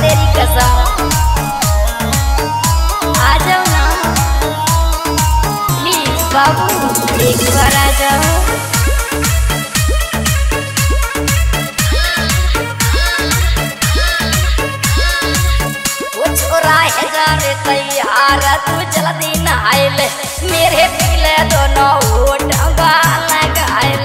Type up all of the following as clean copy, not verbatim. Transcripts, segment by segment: तेरी कसम आ जाओ ना प्लीज बाबू, एक बार आ जाओ। तैयार तू जल्दी नहाइल मेरे पीले दोनों होठ लगाइल।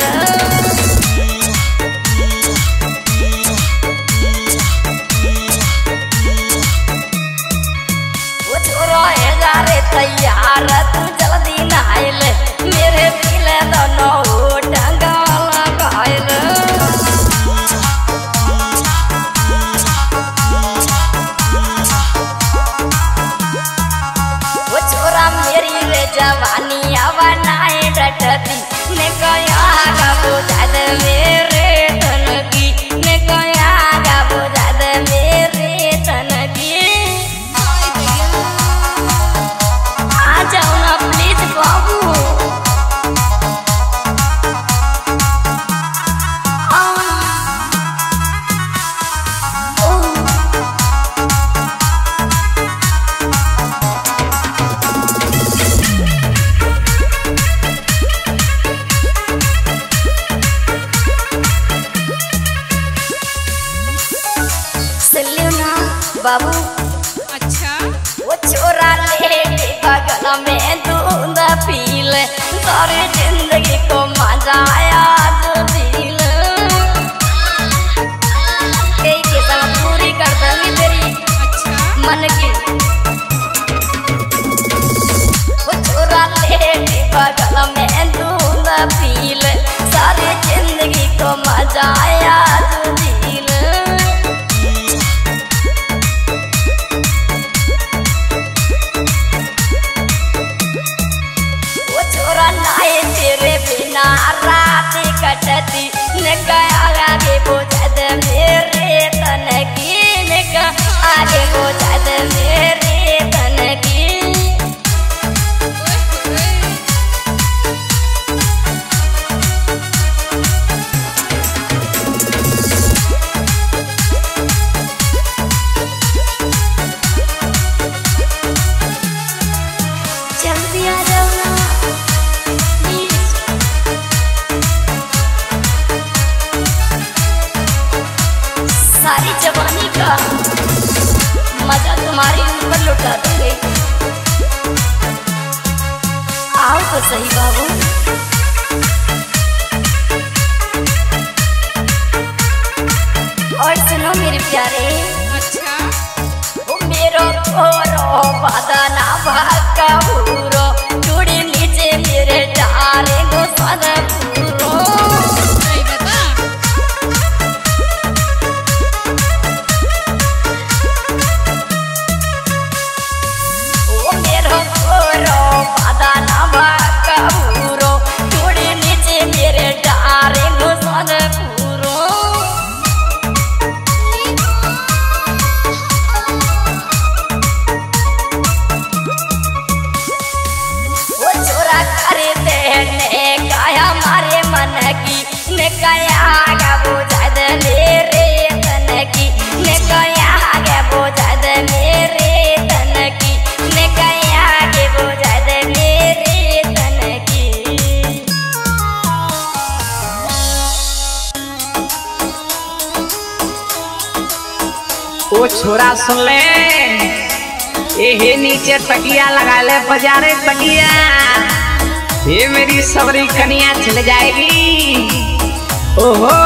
तैयार तू जल्दी नहाइल मेरे पीले दोनों होठ लगाइल। वो छोरा मेरी रे जवानी अब नाई डटती ने कया गाबो जाद मेरे धन की, ने कया गाबो जाद मेरे धन की। बाबू अच्छा वो छोरा लेके बगल में दूध पील सारी जिंदगी को मजा आया जो पील। कई किस्म पूरी कर दूंगी तेरी अच्छा मन की। वो छोरा लेके बगल में दूध पील सारी जिंदगी को मजा आया जो पील। रात कटती ने कया आगे बोझा दे मेरे तन की, ने कया आगे बोझा दे मेरे तन की। जल्दी आ जाओ सारी जवानी का मजा तुम्हारे ऊपर लुटा दूंगी। आओ तो सही बाबू। और सुनो मेरे प्यारे अच्छा वो मेरो थोरो वादा ना भागा भूरो चूड़ी नीचे मेरे डाले गो सदा पूरो। ओ छोरा सुन ले ये नीचे तकिया लगा ले बजारे तकिया ये मेरी सबरी कन्या चल जाएगी। ओहो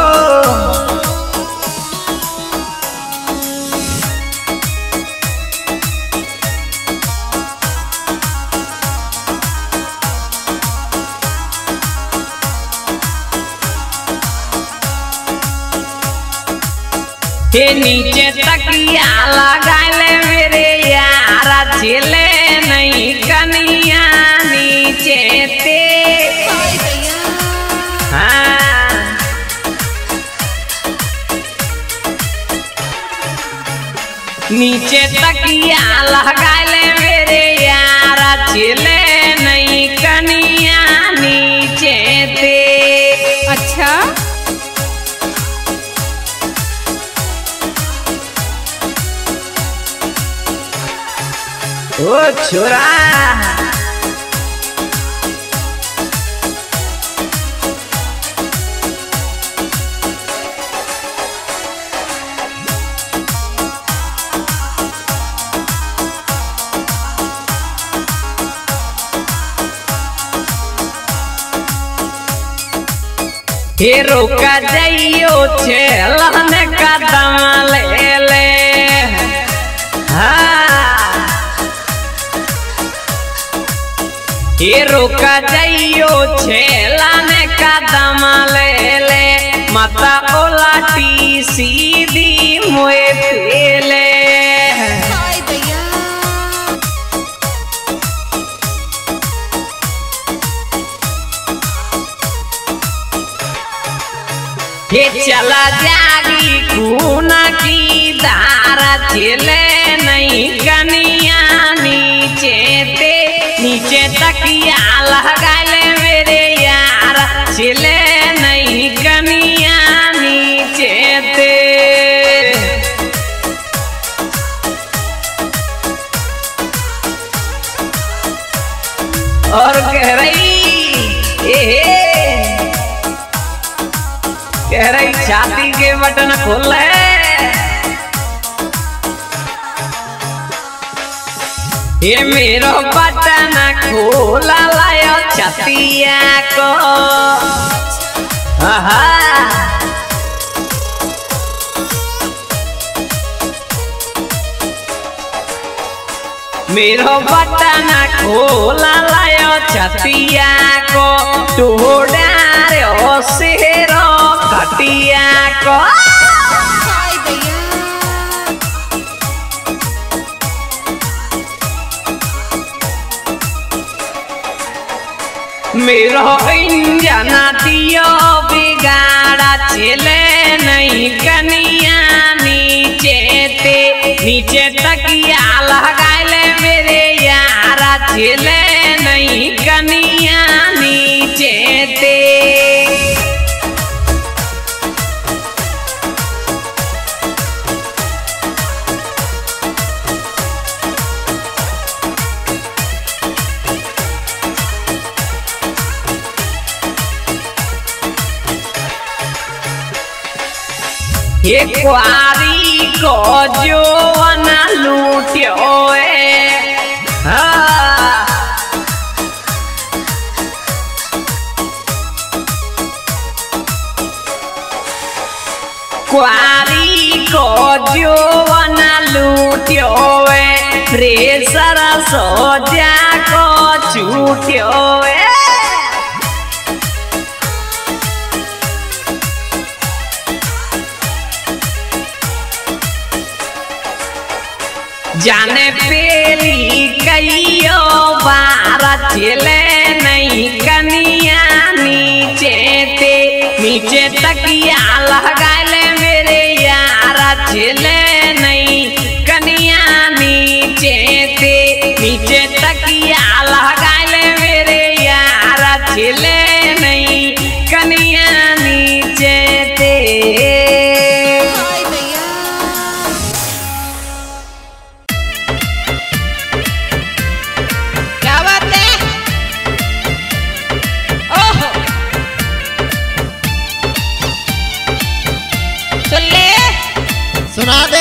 नीचे तकिया लगा ले से तकिया लगाले मेरे यार चले नहीं कनिया नीचे ते। अच्छा ओ छोरा रोका जाइयो छेलन कदम ले ले रोका जाइयो छेलन कदम ले ले माता ओलाटी सीधी मोए फेले ये चला जागी खूना की धारा चले नहीं कनिया नीचे ते नीचे तकिया लगा ले मेरे यार चले नहीं कनिया नीचे ते। और कह रही छाती के बटन खोल ये मेरो बटन खोला लायो छतिया को मेरो बटन खोला लायो छतिया को टूड़ा रो सेरो घटिया को मेरो इंजन दियो बिगाड़ा चले नहीं कनिया नीचे ते नीचे तकिया लगा ले मेरे यार चले नहीं कनिया नीचे ते। ये कुआरी को जो ना लूटियो कुआरी को जो ना लूटियो प्रेसर सोजा को छूटियो जाने पेली कईयो बार चले नहीं कनिया नीचे ते नीचे तकिया लगा ले मेरे यार चले नहीं कनिया नीचे ते नीचे तकिया लगा ले मेरे यार चले नहीं कनिया नीचे ते। सुना दे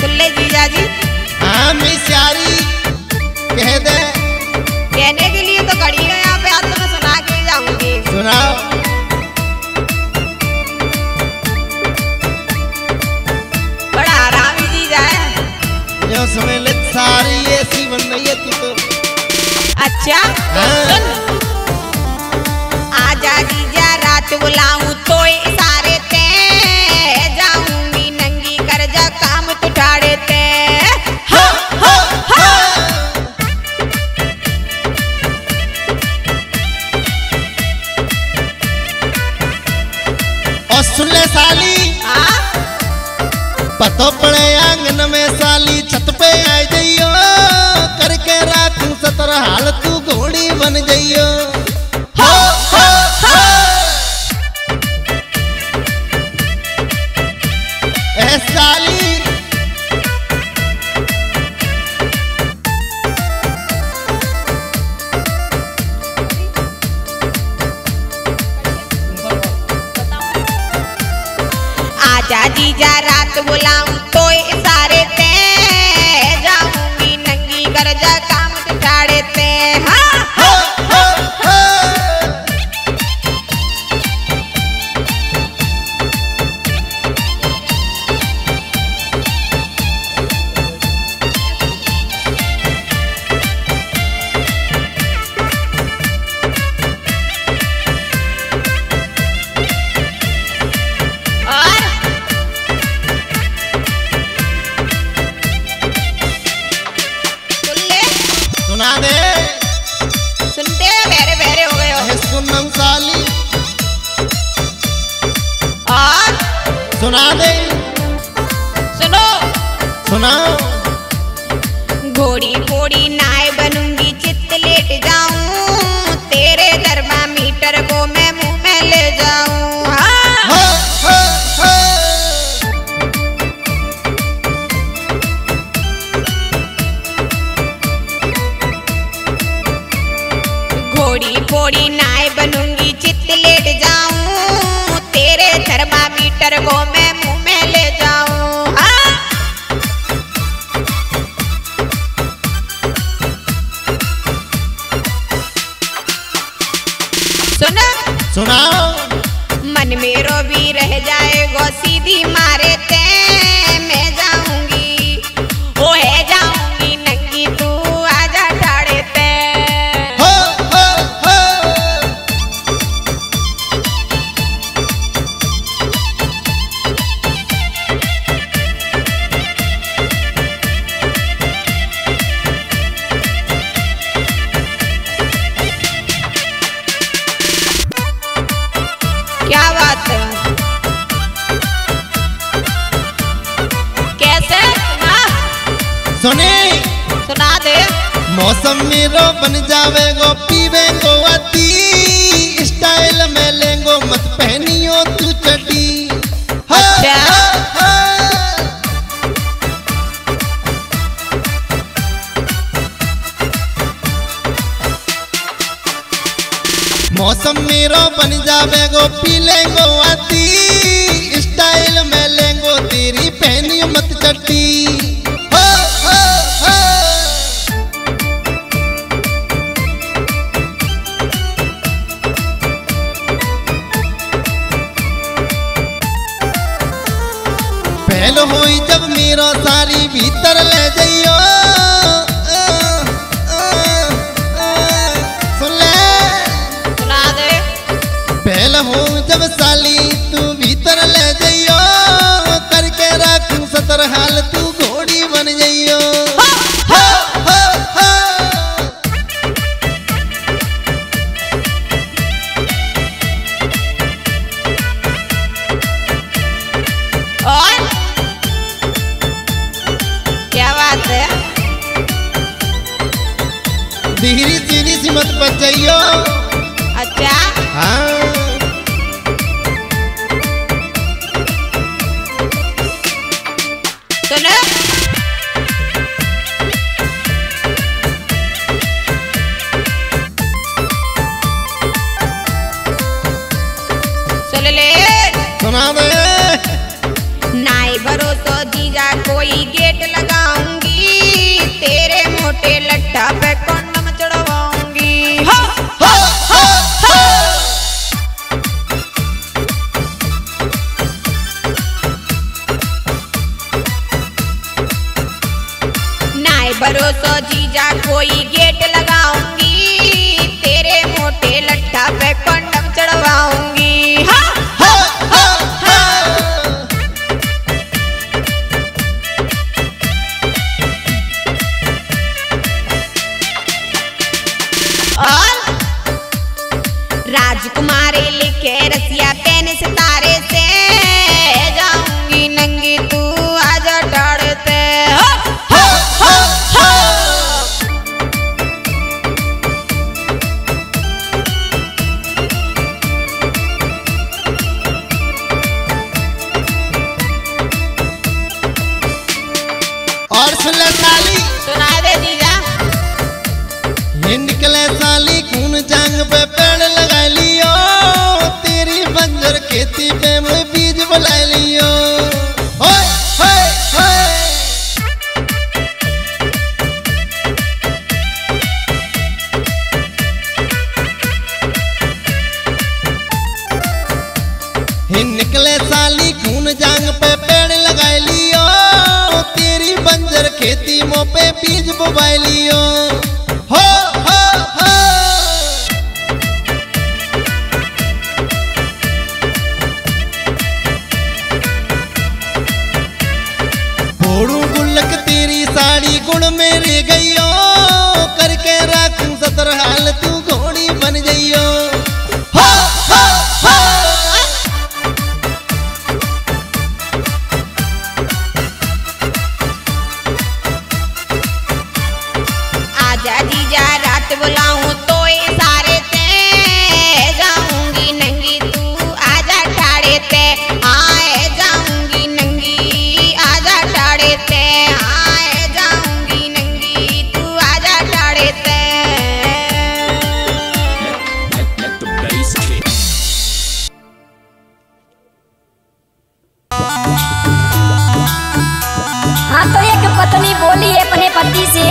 सुनले जीजा जी हाँ मैं सारी कह दे कहने के लिए तो खड़ी है यहाँ पे आज तो मैं सुना के जाऊंगी। सुनाओ बड़ा आरामी जीजा है जो सुन ले सारी ऐसी बन रही है तू तो। अच्छा आजा जीजा रात बुलाऊं तो सुन ले साली पतो पड़े आंगन में साली छत पे आ जाइयो, करके राखू सतर हाल तू घोड़ी बन जाइयो। ए साली आजा जीजा रात बुलाऊं तो सारे ते जाऊंगी नंगी गरजा काम छाड़े ते। हाँ हो हो हो सुना दे, सुनो सुनाओ। घोड़ी घोड़ी नाय बनूंगी चित्त लेट जाऊं, तेरे थर्मामीटर को मैं मुंह में ले जाऊं। हाँ घोड़ी घोड़ी नाय बनूंगी चित्त लेट जाऊं, तेरे थर्मामीटर को मैं मुंह में ले जाऊं। हाँ सुना सुनाओ। मन में रो भी रह जाए गो सीधी मारे ते मैं जाऊंगी, ओ है जाऊंगी नंगी तू आजा ठाड़े ते। क्या बात है, कैसे सुने सुना दे। मौसम मेरो बन जावे गो पीवे गो अती, स्टाइल में लेंगो मत पहनियो तू चटी। अच्छा मौसम मेरो बन जावे गो पी लेंगो आती, स्टाइल में लेंगो तेरी पहनियो मत चटी। हो हो हो पहलो हुई जब मेरो सारी भीतर ले जाइयो। जब साली तू भीतर ले जाइयो, करके राखूं सतर हाल तू घोड़ी बन जाइयो। हो हो हो हो और क्या बात है। धीरे धीरे सी मत बजाइयो। अच्छा हाँ नाई भरोसा जीजा कोई गेट लगाऊंगी, तेरे मोटे लट्ठा पे कंडम चढ़वाऊंगी। हो हो हो हो नाई भरोसा जीजा कोई गेट लगाऊंगी, तेरे मोटे लट्ठा पे कंडम चढ़वाऊंगी। हाँ राजकुमारी लिखे रसिया तेन सितारे से जाऊंगी नंगी तू आज छोड़ू गुल्लक तेरी साड़ी गुण में रह गईयो, करके राखूं सतर हाल तू घोड़ी बन जइयो। आजा जीजा रात बुलाऊं तो ये सारे ते जाऊंगी नंगी तू आजा ठाड़े ते आए जाऊंगी नंगी आजा ठाड़े ते आए जाऊंगी नंगी तू आजा ठाड़े ते। हाँ तो एक पत्नी बोली अपने पति से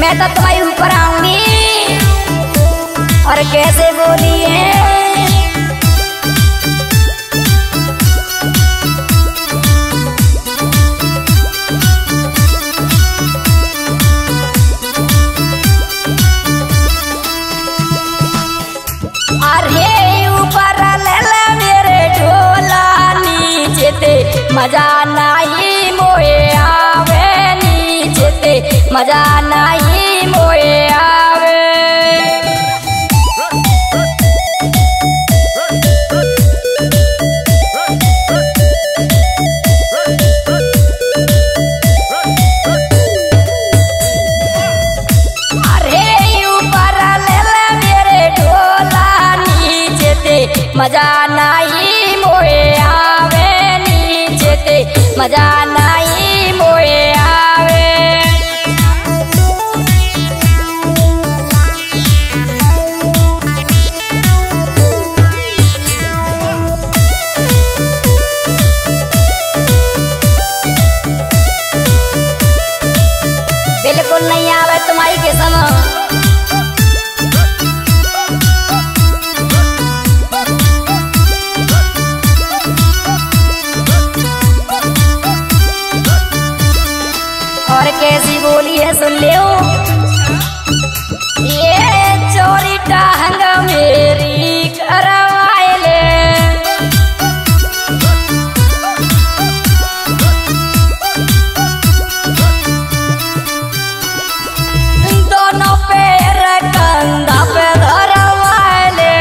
मैं तो तुम्हारे ऊपर आऊंगी और कैसे बोली है। अरे ऊपर ले ले मेरे झोला नीचे ते मजा नहीं मोए आवे नीचे ते मजा नहीं मजा नहीं मोए आवे नीचे ते मजा नहीं मोए आवे। बिल्कुल नहीं आवे तुम्हारी किस्म और कैसी बोली है सुन ले ओ। ये चोरी टांग मेरी करवाए ले दोनों पैर कंधा पे धरवाए ले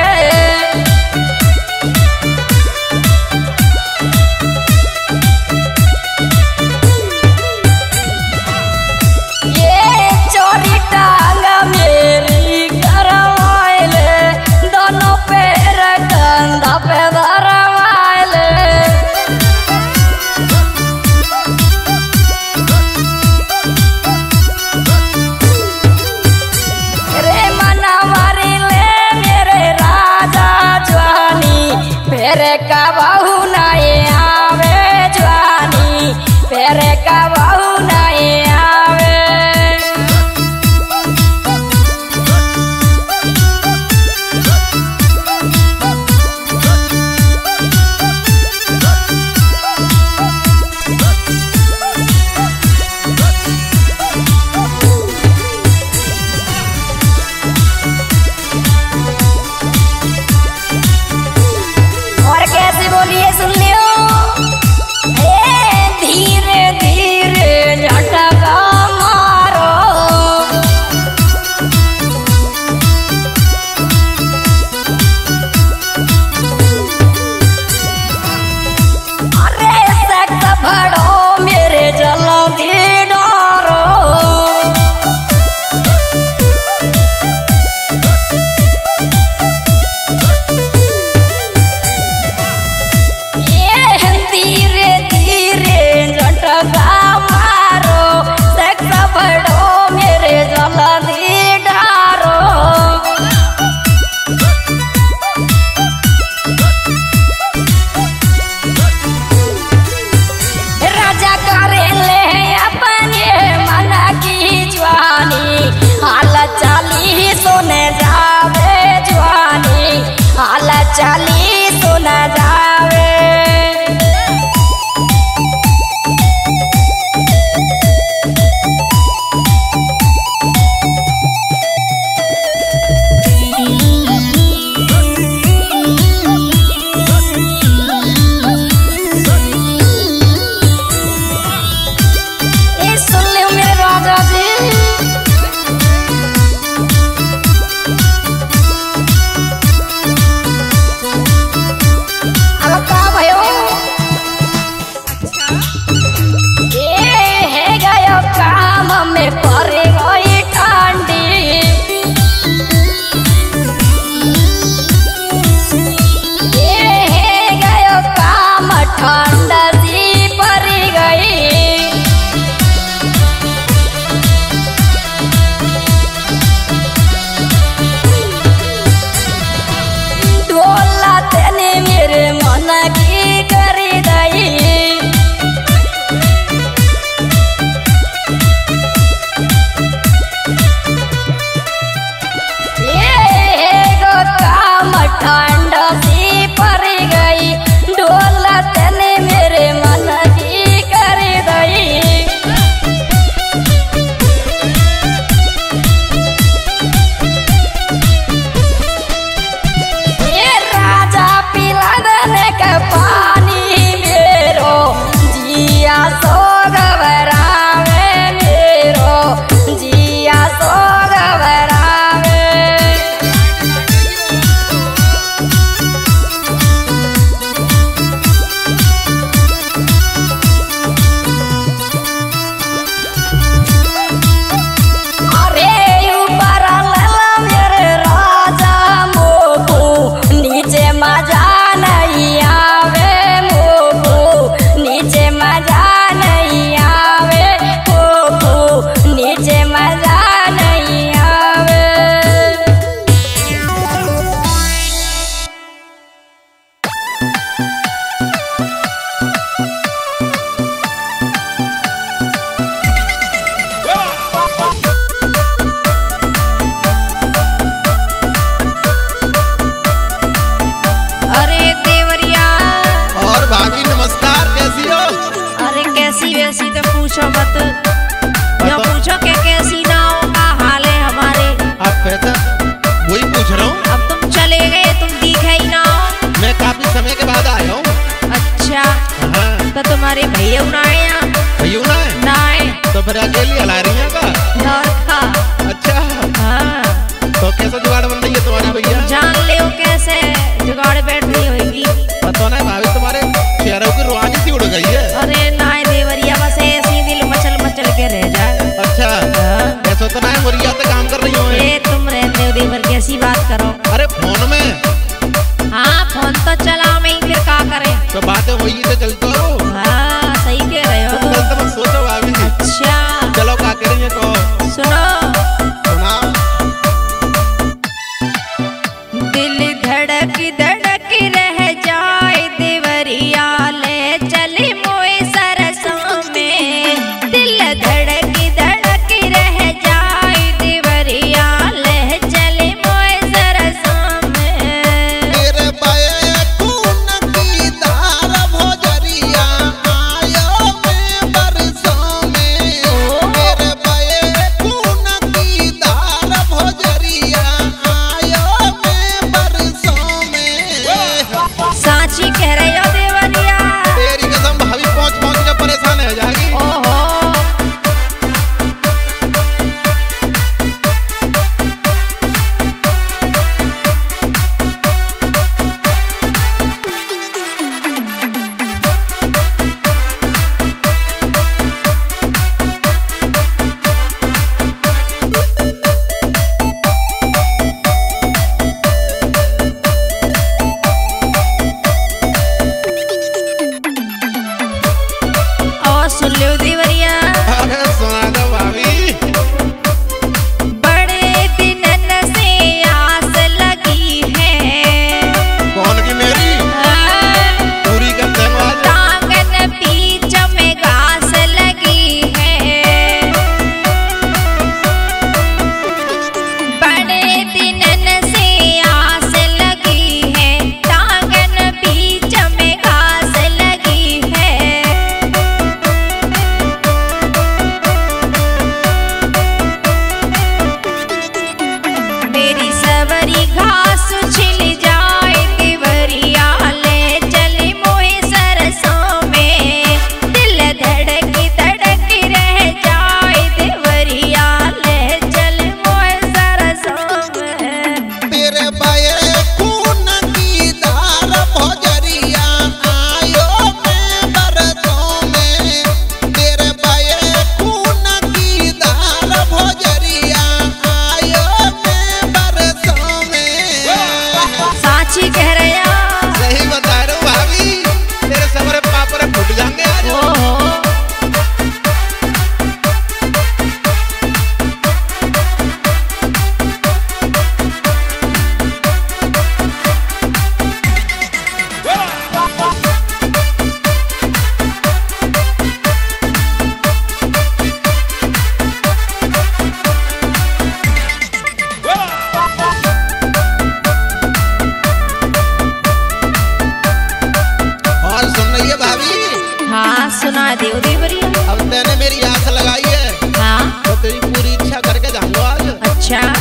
देव देवरी। अब तेने मेरी आस लगाई है। हाँ। तो तेरी पूरी इच्छा करके जाऊंगा आज। अच्छा।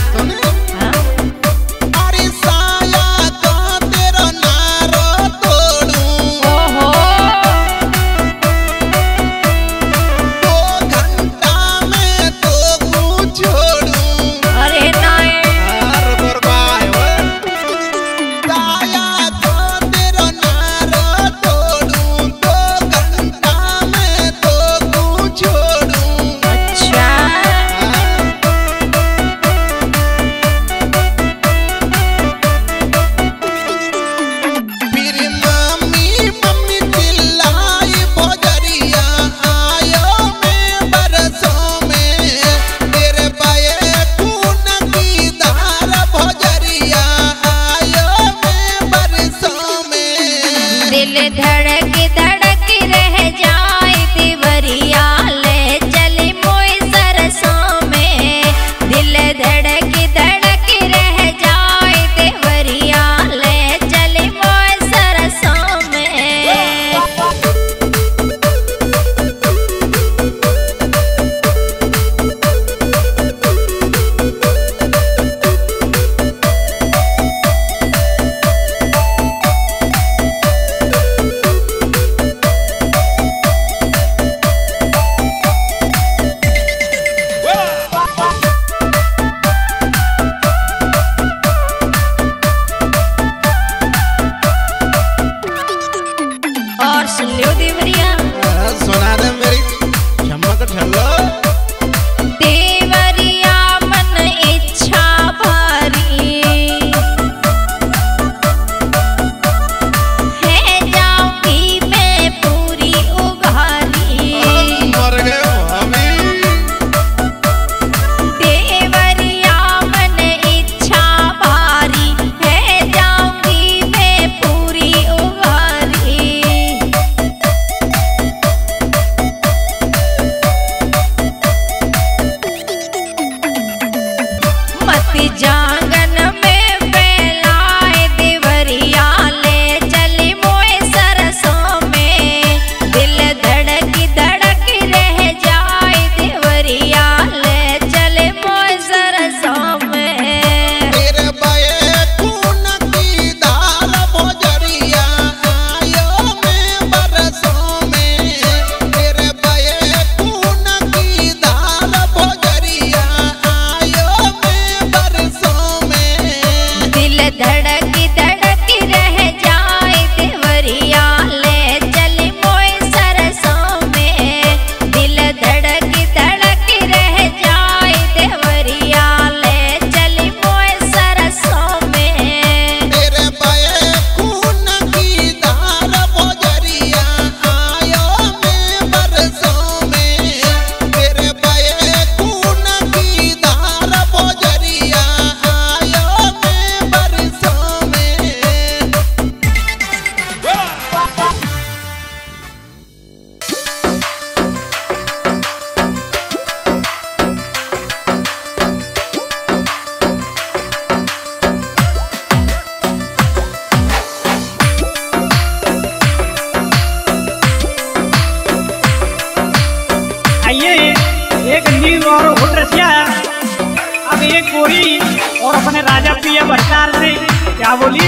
और अपने राजा पिया बस्तार से क्या बोली,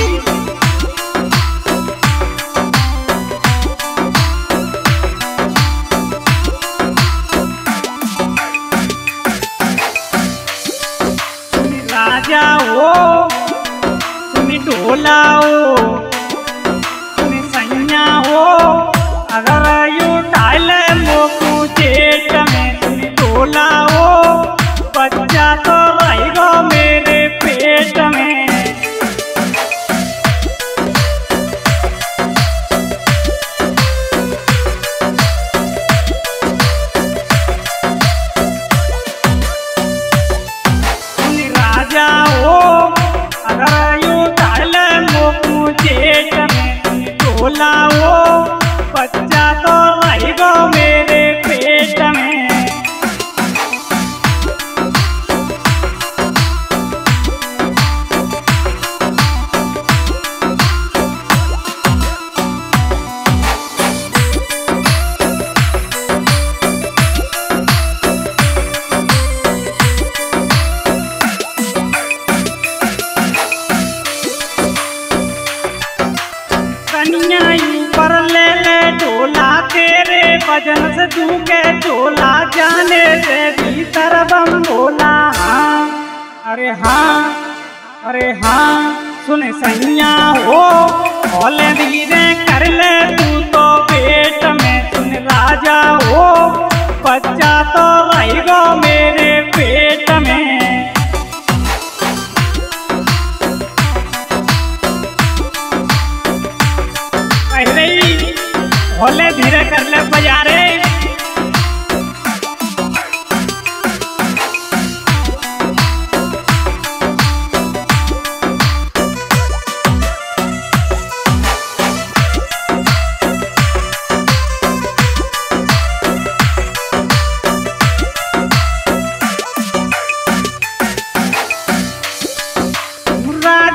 राजा हो सुनी ढोला हो सुनी सैया हो अगर यू डाल मोकू चेट में सुनी ढोला हो बच्चा तो रहेगा मेरे पेट में। राजा हो अगर यू डाल कन्याई पर ले ले झोला तेरे भजन से तू के झोला जाने तेरी तरफ हम बोला हाँ अरे हाँ अरे हाँ सुन सैया हो भोले धीरे कर ले तू तो पेट में सुन राजा हो बच्चा तो रहेगा मेरे पेट में। भोले धीरे कर ले बजारे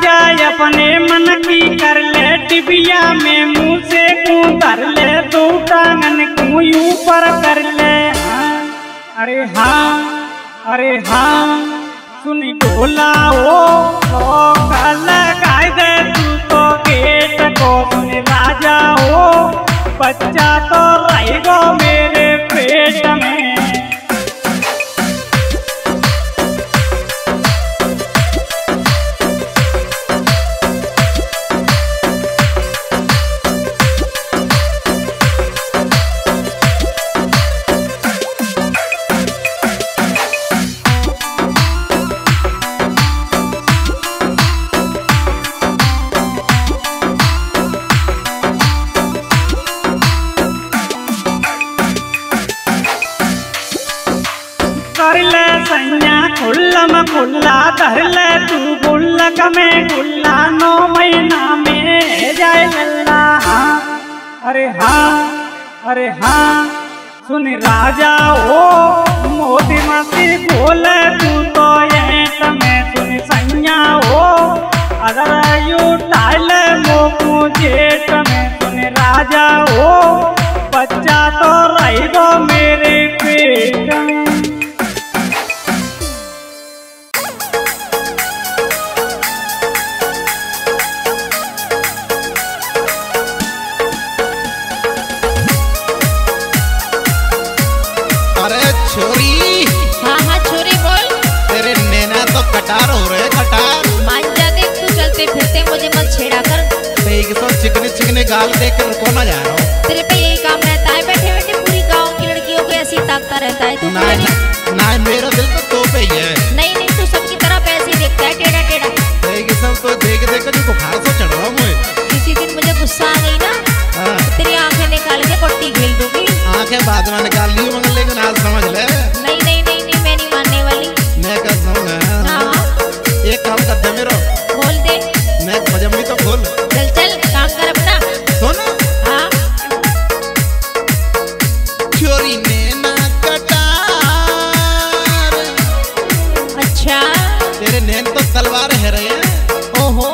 राजा अपने मन की कर ले टिबिया में मुँह से कर ले दो टांगन को ऊपर कर ले हाँ अरे हाँ सुन ढोला हो लगाए दे तू तो गेट को सुन राजा हो बच्चा तो रहेगा मेरे पेट में। कर ले सैया खुल्ला में खुल्ला धर ले तू गुल्लक में गुल्ला 9 महीना में जाए लल्ला हाँ अरे हाँ अरे हाँ सुन राजा हो मोती मस्ती बोले तू तो ये समय सुन सैया हो अगर यू टाल मोकू जेठ में सुन राजा हो बच्चा तो रहेगा मेरे पेट में। चिकने चिकने गाल देख कर रुको ना जा रहा हूँ तेरे पे यही काम रहता है बैठे बैठे पूरी गांव की लड़कियों को ऐसी ताकता रहता है तू ना मेरा दिल तो तू पे ही है नहीं नहीं तू सबकी तरफ ऐसे देखता है टेढ़ा टेढ़ा देखिए सब तो देख देख कर बुखार से चढ़ रहा हूँ मैं किसी दिन मुझे गुस्सा आ गई ना तेरी आँखें निकाल के पट्टी घेर दूंगी आँखें बाद में निकाल ली मगर लेकिन आज समझ ले नहीं मैं नहीं मानने वाली मैं कर दूंगा एक काम कर दे मेरा खोल दे मैं भजमी तो खोल तलवार है रहे ओहो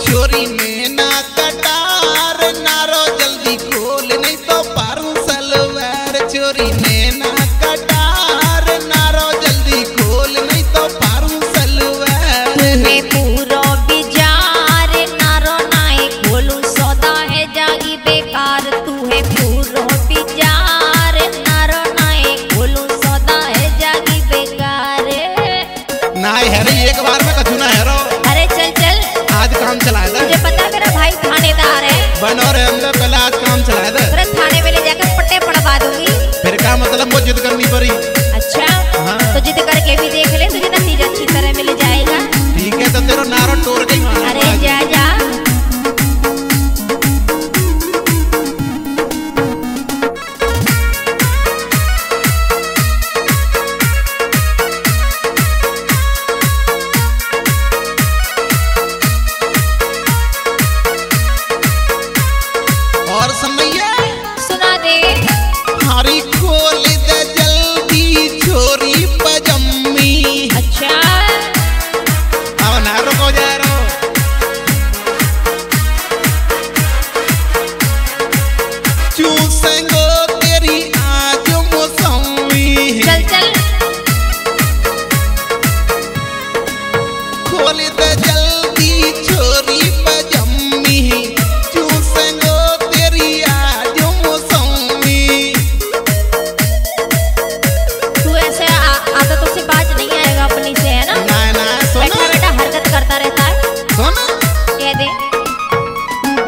छोरी में ना कटार नारो जल्दी खोल नहीं तो पारू सलवार छोरी में ना कटार नारो जल्दी खोल नहीं तो पारू सलवार तूने पूरो बिजार नारो नाए खोलू सौदा है जागी बेकार तू है पूरो बिजार नारो नाए खोलू सौदा है जागी बेकार नाए है एक बार में कछु ना है रो अरे चल चल आज काम चलाएगा मुझे पता मेरा भाई थानेदार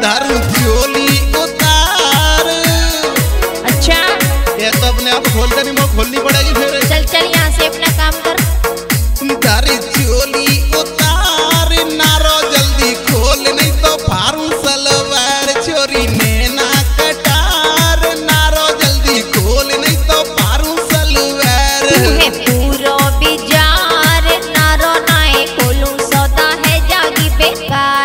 धर्म झोली उतार। अच्छा ये तो अपने आप खोल देनी, मुझे खोलनी पड़ेगी फिर। चल चल यहाँ से अपना काम कर। धर्म झोली उतार नारो जल्दी खोल, नहीं तो फारू सलवार चोरी नेना कटार। नारो जल्दी खोल, नहीं तो फारू सलवार। पूरो बिजार नारो नाए खोलूं, सौदा है जागी बेकार।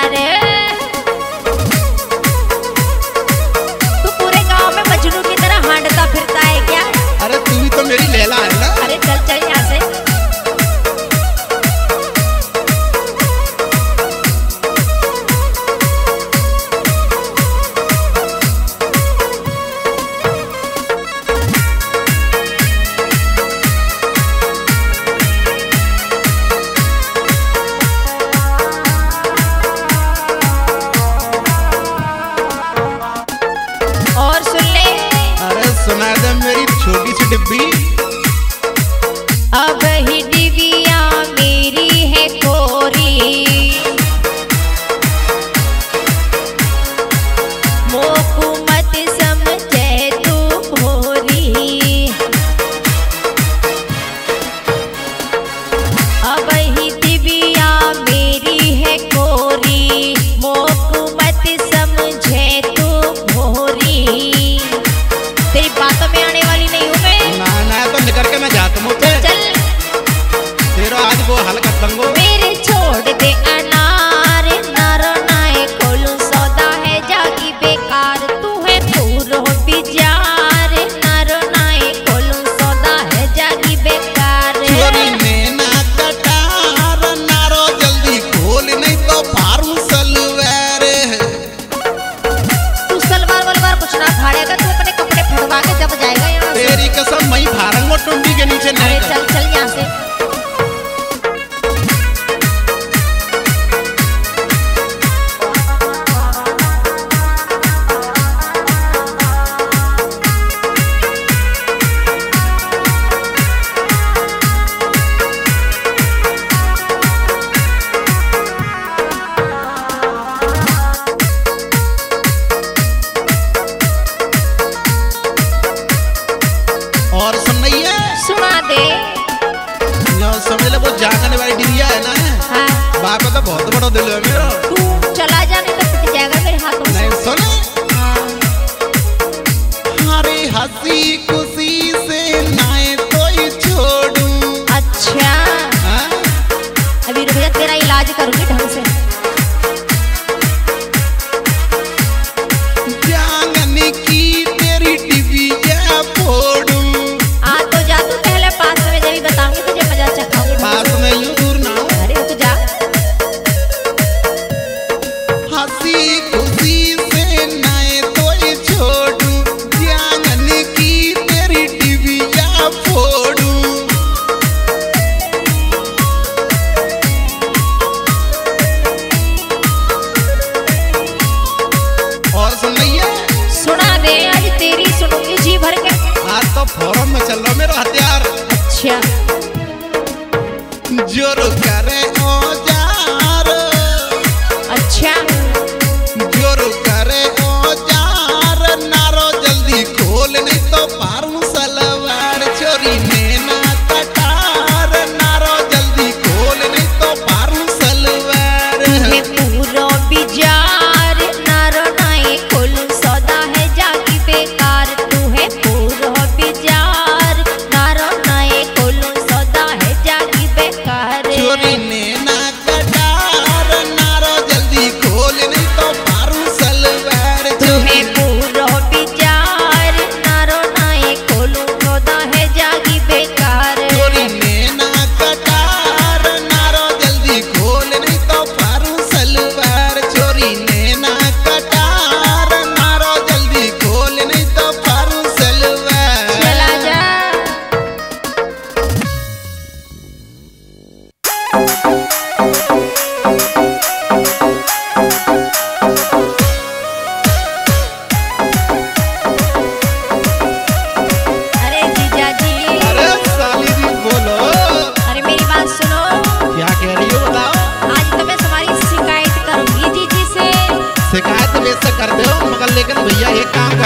मेरी छोटी सी डिब्बी, अब ही डिबिया मेरी है कोरी। मोकू मत समझे तू भोरी, अब ही डिबिया मेरी है कोरी। मोकू मत समझे तू भोरी, तेरी बातों में आने वाली नहीं हूँ मैं।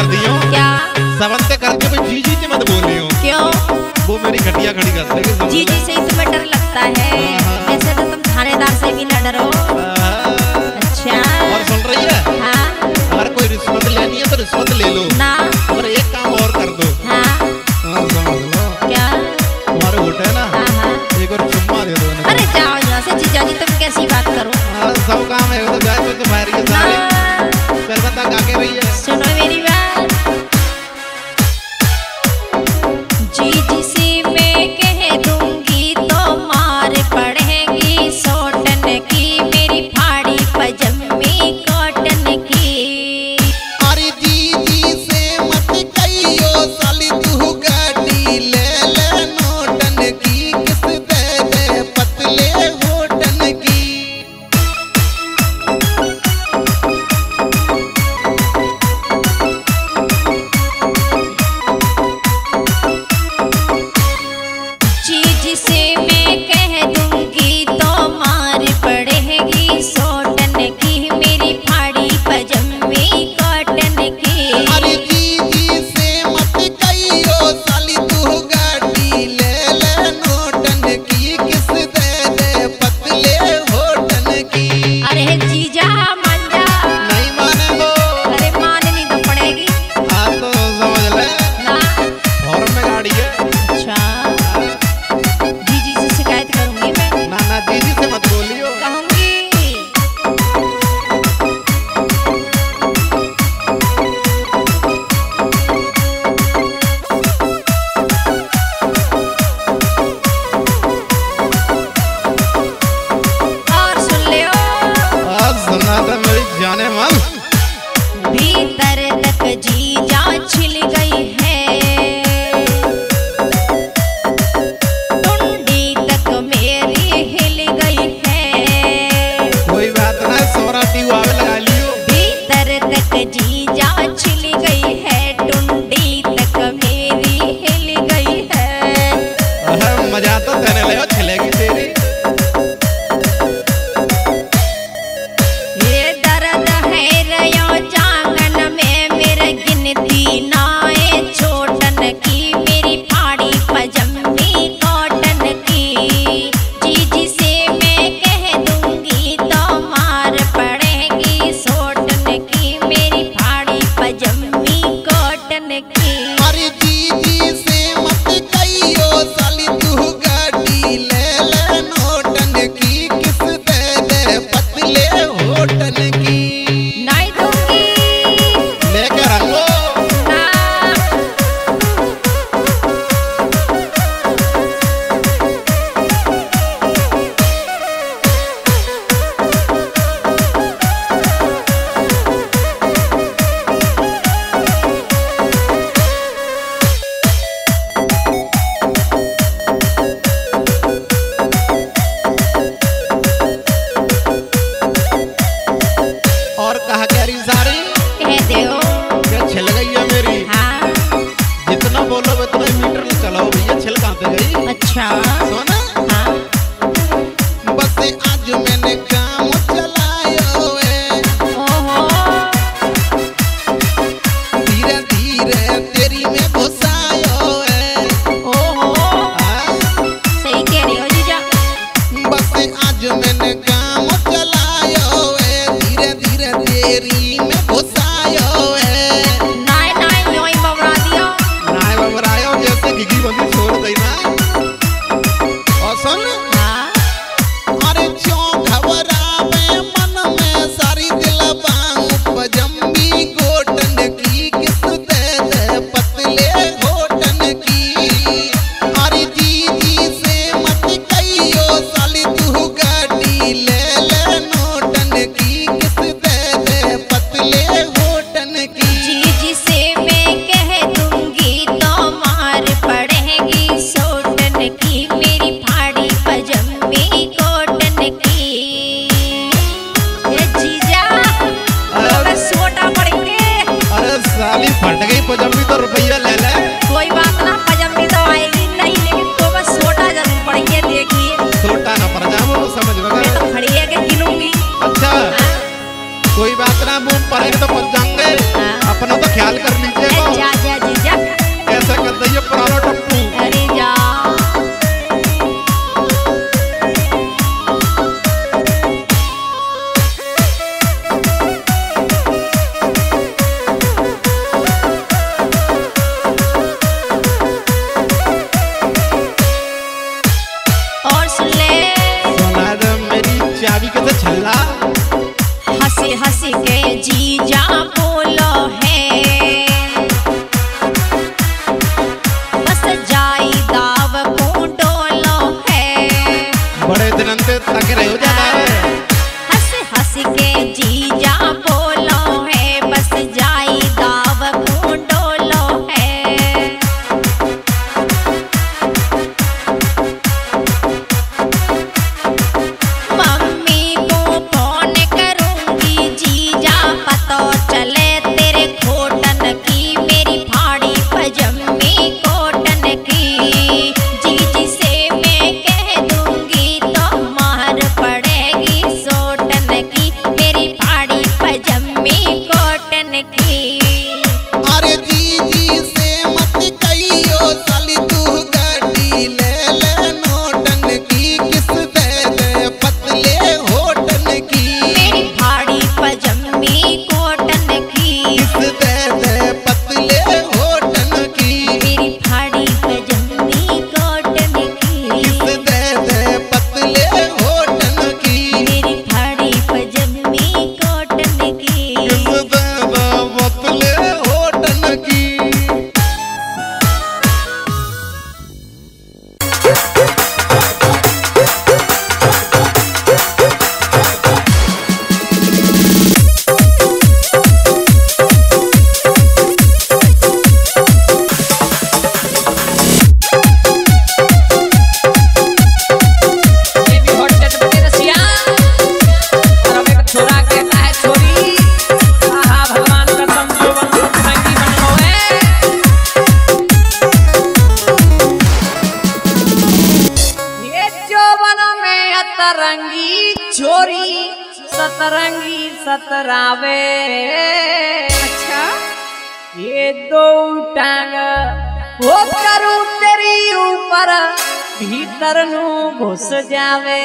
कर दी हूँ। क्या सबसे करके मैं जीजी से मत बोल रही हूँ। क्यों? वो मेरी घटिया खड़ी करते। जीजी से ही तुम्हें डर लगता है? ऐसे तो तुम थानेदार से भी न डरो। अच्छा और सुन रही है? हाँ। अगर कोई रिश्वत लेनी है तो रिश्वत ले लो ना, और एक काम और कर दो। क्या तुम्हारे होट है ना, एक और चुम्मा दे दो। अरे जाओ यहाँ से जीजा जी, तुम कैसी बात करो। सब काम है तो जाए तो बाहर के सारे सुनो मेरी बात। जीजी से मैं कह दूंगी तो मार पड़ेगी, सोटन की मेरी फाड़ी पजमी कॉटन की। अरे जीजी से मत कहियो साली तू गाड़ी ले ले नोटन की, किस दे दे पतले होटन की। भीतर तक जीजा छिल गई है, टुंडी तक मेरी हिल गई है। कोई बात ना, सोरा टीव आवे लगा लियो। भीतर तक जीजा छिल गई है, टुंडी तक मेरी हिल गई है। मजा तो तेरे ले छिलेगी तेरी। कोई बात ना, मुंह पर तो पहुंच जाएंगे। अपना तो ख्याल कर लीजिए। सतरावे। अच्छा ये दो टांग वो करू तेरी ऊपर भीतर नू घुस जावे।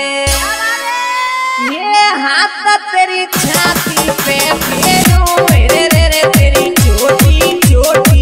ये हाथ तेरी छाती पे फेरू रे रे रे तेरी छोटी छोटी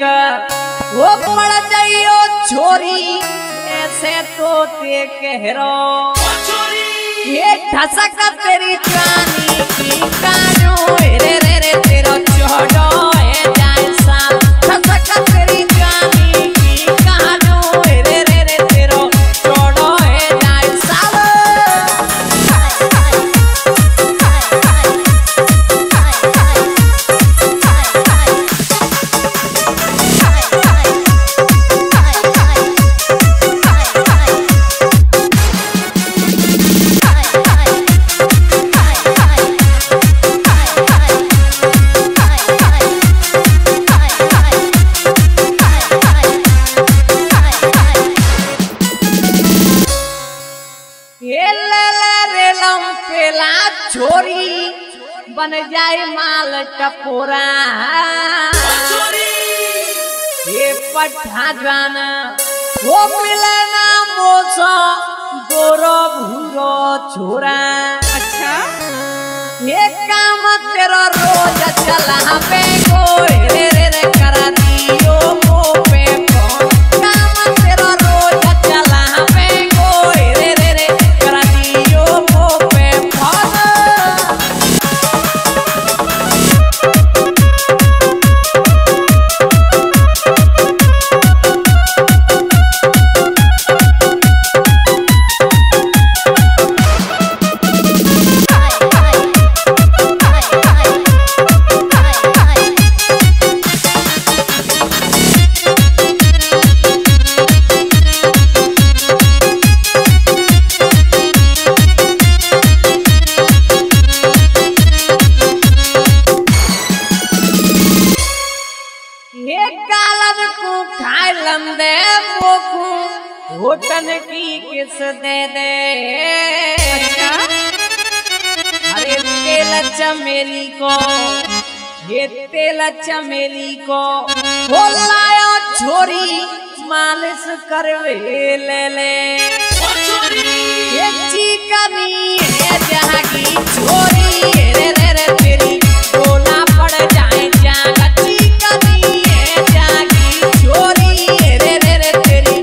बोल। वो पड़ जाइयो छोरी ऐसे तो ते कहरो ये ठसक तेरी जानी की कानो रे रे रे तेरा चढ़ो ए जाए साल ठसक तेरी जानी की कानो रे रे रे तेरा चढ़ो ए जाए साल। बन जाए माल टपोरा ये पट्टा जाना वो मिलना मोसो गोरो भूरो छोरा। अच्छा ये काम तेरा रोज चला पे कोई रे रे रे करा दियो को पे फोन काम तेरा रोज चला पे कोई रे रे रे करा दियो को पे फोन। होटन की किस दे दे अरे तेल चमेली को ये तेल चमेली को बोलायो छोरी मालिश करवे ले ये चिकनी है जहाँ की छोरी रे रे रे तेरी बोला पड़ जाए जाना चिकनी है जहाँ की छोरी रे रे रे तेरी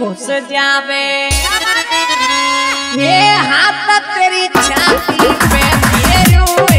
घुस जावे। ये हाथ तेरी छाती पे फेरू